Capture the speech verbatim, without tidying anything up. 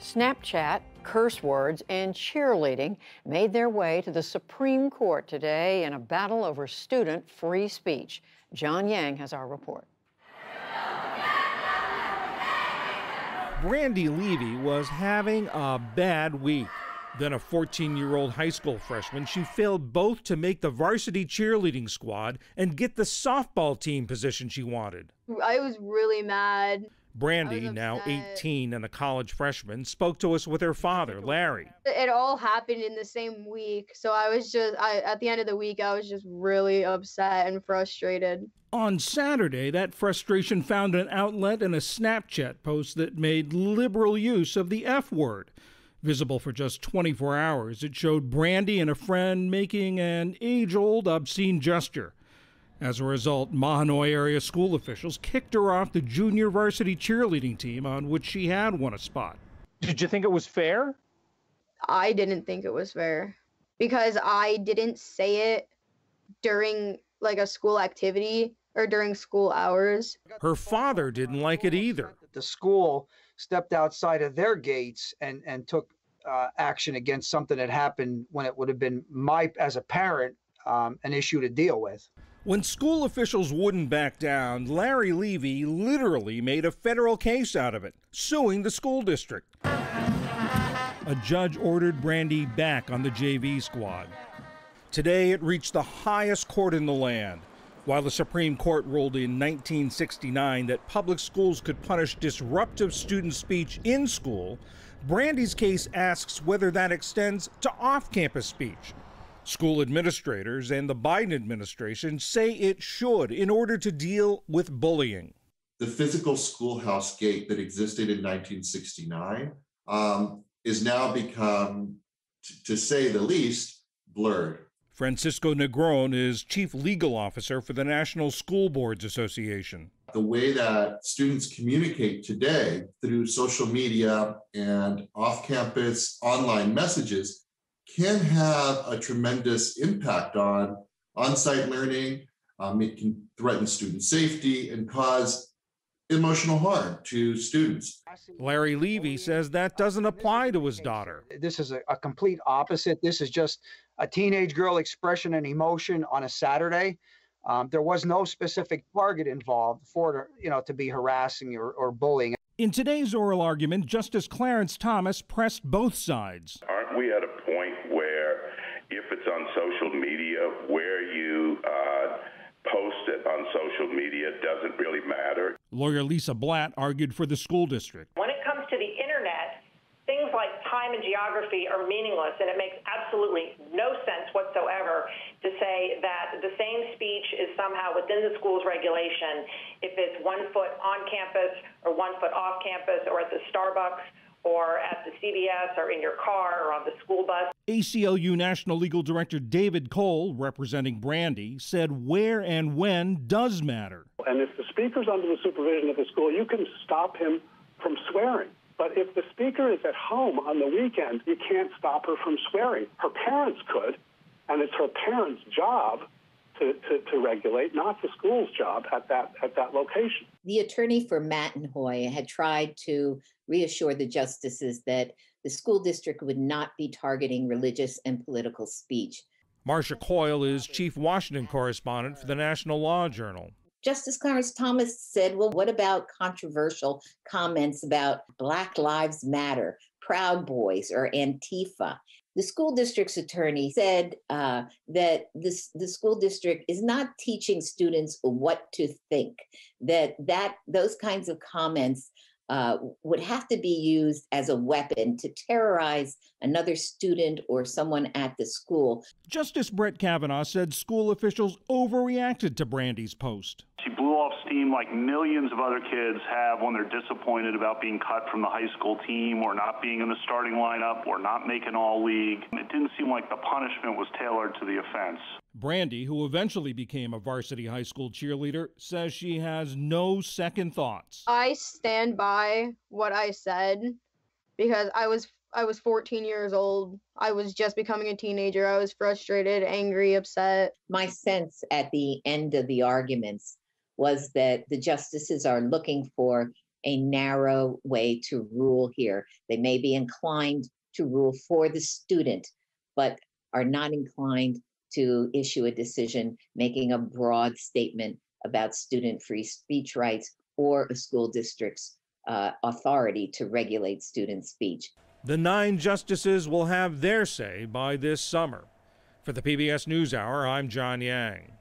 Snapchat, curse words, and cheerleading made their way to the Supreme Court today in a battle over student free speech. John Yang has our report. Brandi Levy was having a bad week. Then a fourteen-year-old high school freshman, she failed both to make the varsity cheerleading squad and get the softball team position she wanted. I was really mad. Brandi, now eighteen and a college freshman, spoke to us with her father, Larry. It all happened in the same week, so I was just, I, at the end of the week, I was just really upset and frustrated. On Saturday, that frustration found an outlet in a Snapchat post that made liberal use of the F word. Visible for just twenty-four hours, it showed Brandi and a friend making an age-old obscene gesture. As a result, Mahanoy Area School officials kicked her off the junior varsity cheerleading team on which she had won a spot. Did you think it was fair? I didn't think it was fair because I didn't say it during like a school activity or during school hours. Her father didn't like it either. The school stepped outside of their gates and, and took uh, action against something that happened when it would have been my, as a parent, um, an issue to deal with. When school officials wouldn't back down, Larry Levy literally made a federal case out of it, suing the school district. A judge ordered Brandi back on the J V squad. Today, it reached the highest court in the land. While the Supreme Court ruled in nineteen sixty-nine that public schools could punish disruptive student speech in school, Brandi's case asks whether that extends to off-campus speech. School administrators and the Biden administration say it should in order to deal with bullying. The physical schoolhouse gate that existed in nineteen sixty-nine um, is now become, to say the least, blurred. Francisco Negron is chief legal officer for the National School Boards Association. The way that students communicate today through social media and off-campus online messages can have a tremendous impact on on-site learning. Um, it can threaten student safety and cause emotional harm to students. Larry Levy says that doesn't apply to his daughter. This is a, a complete opposite. This is just a teenage girl expression and emotion on a Saturday. Um, there was no specific target involved for, you know, to be harassing or, or bullying. In today's oral argument, Justice Clarence Thomas pressed both sides. Aren't we at a point where if it's on social media, where you uh, post it on social media doesn't really matter? Lawyer Lisa Blatt argued for the school district. When it comes to the internet, things like time and geography are meaningless, and it makes absolutely no sense whatsoever to say that the same speech is somehow within the school's regulation if it's one foot on campus or one foot off campus or at the Starbucks or at the C V S or in your car or on the school bus. A C L U National Legal Director David Cole, representing Brandi, said where and when does matter. And if the speaker's under the supervision of the school, you can stop him from swearing. But if the speaker is at home on the weekend, you can't stop her from swearing. Her parents could, and it's her parents' job to, to, to regulate, not the school's job at that, at that location. The attorney for Mahanoy had tried to reassure the justices that the school district would not be targeting religious and political speech. Marsha Coyle is chief Washington correspondent for the National Law Journal. Justice Clarence Thomas said, well, what about controversial comments about Black Lives Matter, Proud Boys, or Antifa? The school district's attorney said uh, that this, the school district is not teaching students what to think, that, that those kinds of comments uh, would have to be used as a weapon to terrorize another student or someone at the school. Justice Brett Kavanaugh said school officials overreacted to Brandi's post. She blew off steam like millions of other kids have when they're disappointed about being cut from the high school team or not being in the starting lineup or not making all league. It didn't seem like the punishment was tailored to the offense. Brandi, who eventually became a varsity high school cheerleader, says she has no second thoughts. I stand by what I said because I was I was fourteen years old. I was just becoming a teenager. I was frustrated, angry, upset. My sense at the end of the arguments was that the justices are looking for a narrow way to rule here. They may be inclined to rule for the student, but are not inclined to issue a decision making a broad statement about student free speech rights or a school district's uh, authority to regulate student speech. The nine justices will have their say by this summer. For the P B S NewsHour, I'm John Yang.